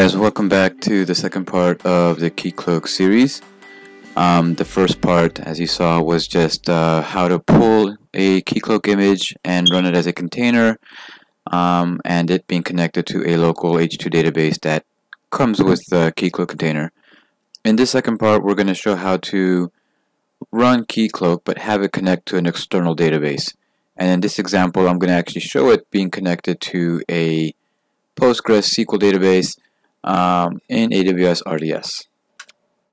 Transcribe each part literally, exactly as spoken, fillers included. guys, welcome back to the second part of the Keycloak series. Um, the first part, as you saw, was just uh, how to pull a Keycloak image and run it as a container, um, and it being connected to a local H two database that comes with the Keycloak container. In this second part, we're going to show how to run Keycloak but have it connect to an external database. And in this example, I'm going to actually show it being connected to a PostgreSQL database um, in A W S R D S.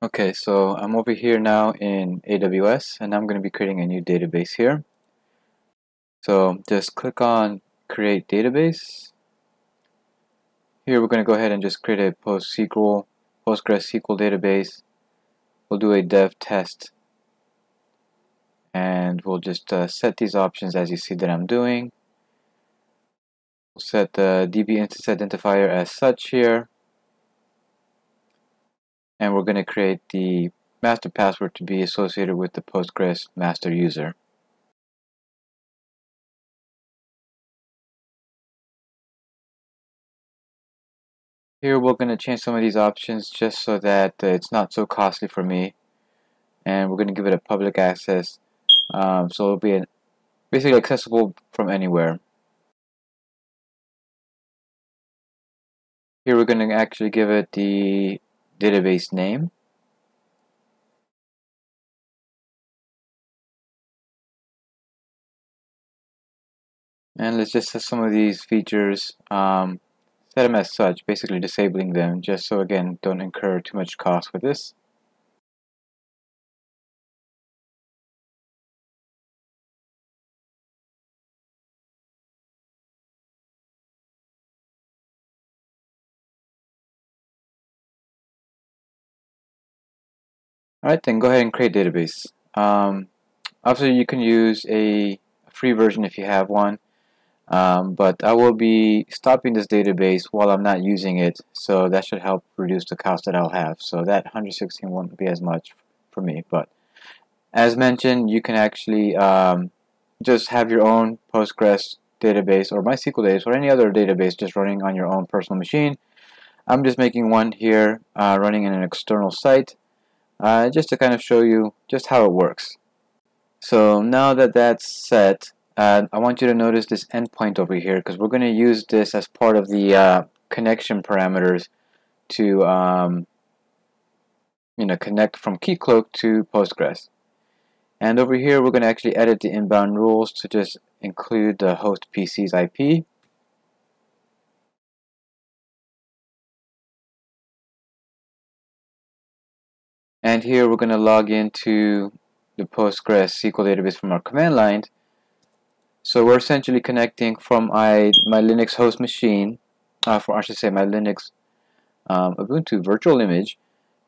Okay, so I'm over here now in A W S, and I'm going to be creating a new database here. So just click on Create Database. Here we're going to go ahead and just create a PostgreSQL, PostgreSQL database. We'll do a dev test, and we'll just uh, set these options as you see that I'm doing. We'll set the D B instance identifier as such here, and we're going to create the master password to be associated with the Postgres master user. Here we're going to change some of these options just so that uh, it's not so costly for me, and we're going to give it a public access, um, so it'll be an, basically accessible from anywhere. Here we're going to actually give it the database name. And let's just set some of these features, um, set them as such, basically disabling them, just so, again, don't incur too much cost with this. Alright, then go ahead and create database. Um, obviously, you can use a free version if you have one, um, but I will be stopping this database while I'm not using it, so that should help reduce the cost that I'll have. So that one hundred sixteen won't be as much for me, but as mentioned, you can actually um, just have your own Postgres database or MySQL database or any other database just running on your own personal machine. I'm just making one here uh, running in an external site. Uh, just to kind of show you just how it works. So now that that's set, uh, I want you to notice this endpoint over here, because we're going to use this as part of the uh, connection parameters to um, you know, connect from Keycloak to Postgres. And over here we're going to actually edit the inbound rules to just include the host P C's I P. And here we're going to log into the PostgreSQL database from our command line. So we're essentially connecting from I, my Linux host machine, uh, for I should say my Linux um, Ubuntu virtual image,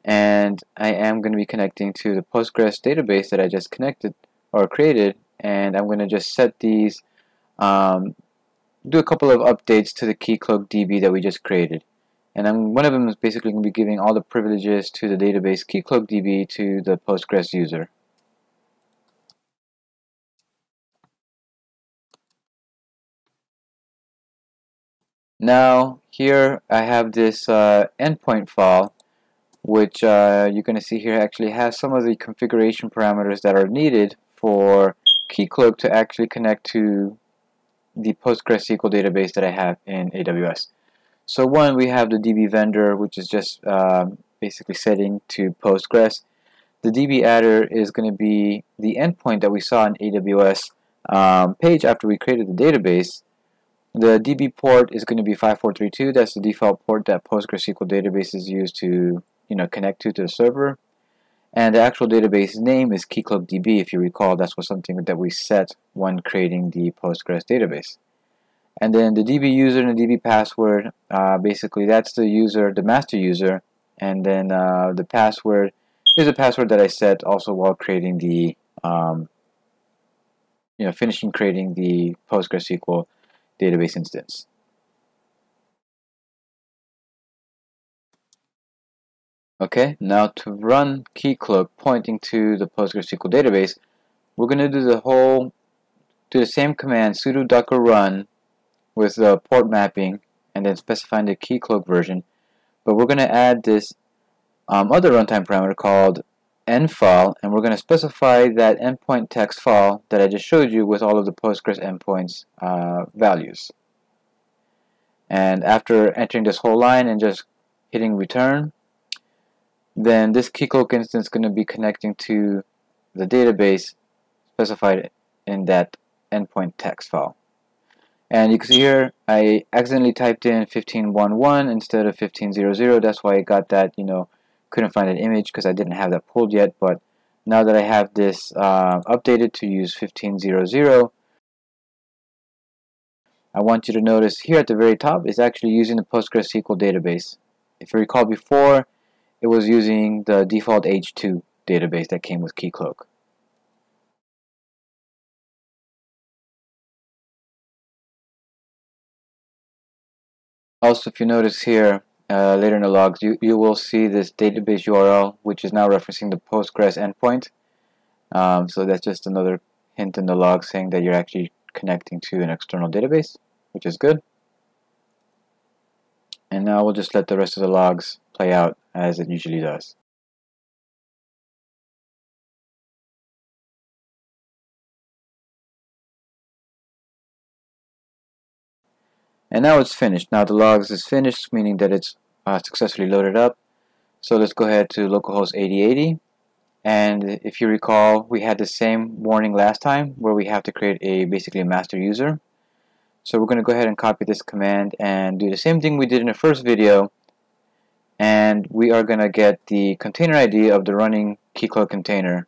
and I am going to be connecting to the Postgres database that I just connected or created, and I'm going to just set these, um, do a couple of updates to the KeycloakDB that we just created. And I'm, one of them is basically going to be giving all the privileges to the database KeycloakDB to the Postgres user. Now here I have this uh, endpoint file, which uh, you're going to see here actually has some of the configuration parameters that are needed for Keycloak to actually connect to the PostgreSQL database that I have in A W S. So one, we have the D B vendor, which is just um, basically setting to Postgres. The D B adder is going to be the endpoint that we saw in A W S um, page after we created the database. The D B port is going to be five four three two. That's the default port that PostgreSQL database is used to, you know, connect to to the server. And the actual database name is KeycloakDB. If you recall, that's what something that we set when creating the Postgres database. And then the D B user and the D B password, uh, basically that's the user, the master user, and then uh, the password is a password that I set also while creating the, um, you know, finishing creating the PostgreSQL database instance. Okay, now to run Keycloak pointing to the PostgreSQL database, we're going to do the whole, do the same command sudo docker run with the port mapping and then specifying the Keycloak version, but we're going to add this um, other runtime parameter called endfile, and we're going to specify that endpoint text file that I just showed you with all of the Postgres endpoints uh, values. And after entering this whole line and just hitting return, then this Keycloak instance is going to be connecting to the database specified in that endpoint text file. And you can see here I accidentally typed in fifteen eleven instead of fifteen hundred. That's why I got that, you know, couldn't find an image because I didn't have that pulled yet. But now that I have this uh, updated to use fifteen hundred, I want you to notice here at the very top it's actually using the PostgreSQL database. If you recall before, it was using the default H two database that came with Keycloak. Also, if you notice here uh, later in the logs, you, you will see this database U R L, which is now referencing the Postgres endpoint. Um, so that's just another hint in the log saying that you're actually connecting to an external database, which is good. And now we'll just let the rest of the logs play out as it usually does. And now it's finished. Now the logs is finished, meaning that it's uh, successfully loaded up. So let's go ahead to localhost eighty eighty. And if you recall, we had the same warning last time where we have to create a basically a master user. So we're going to go ahead and copy this command and do the same thing we did in the first video. And we are going to get the container I D of the running Keycloak container.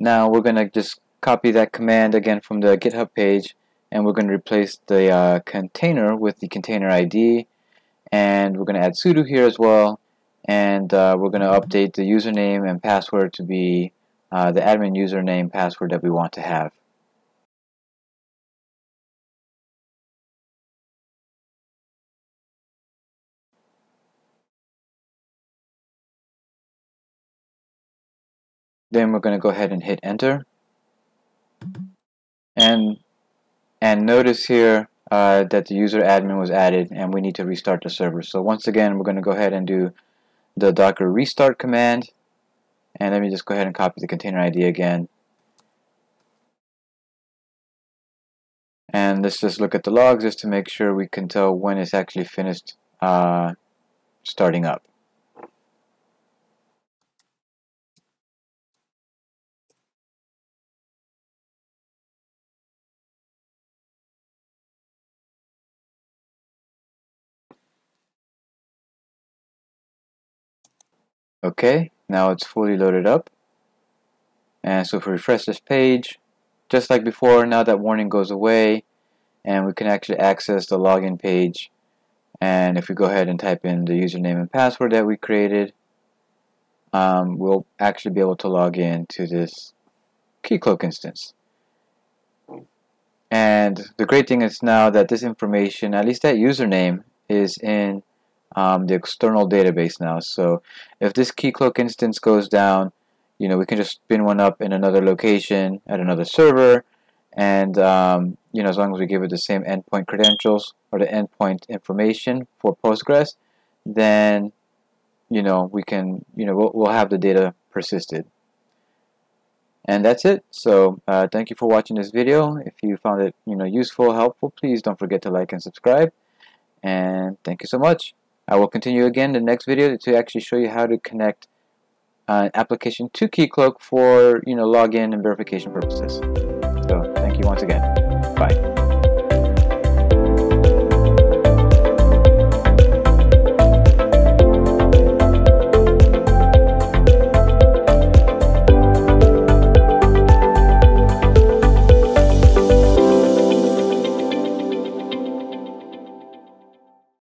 Now we're going to just copy that command again from the GitHub page, and we're going to replace the uh, container with the container I D, and we're going to add sudo here as well, and uh, we're going to update the username and password to be uh, the admin username password that we want to have. Then we're going to go ahead and hit enter, and And notice here uh, that the user admin was added and we need to restart the server. So once again, we're going to go ahead and do the Docker restart command. And let me just go ahead and copy the container I D again. And let's just look at the logs just to make sure we can tell when it's actually finished uh, starting up. Okay, now it's fully loaded up. And so if we refresh this page, just like before, now that warning goes away and we can actually access the login page. And if we go ahead and type in the username and password that we created, um, we'll actually be able to log in to this Keycloak instance. And the great thing is now that this information, at least that username, is in Um, the external database now. So if this Keycloak instance goes down, you know, we can just spin one up in another location at another server, and um, you know, as long as we give it the same endpoint credentials or the endpoint information for Postgres, then you know we can you know we'll, we'll have the data persisted. And that's it. So uh, thank you for watching this video. If you found it you know useful, helpful, please don't forget to like and subscribe, and thank you so much. I will continue again in the next video to actually show you how to connect an application to Keycloak for you know login and verification purposes. So thank you once again.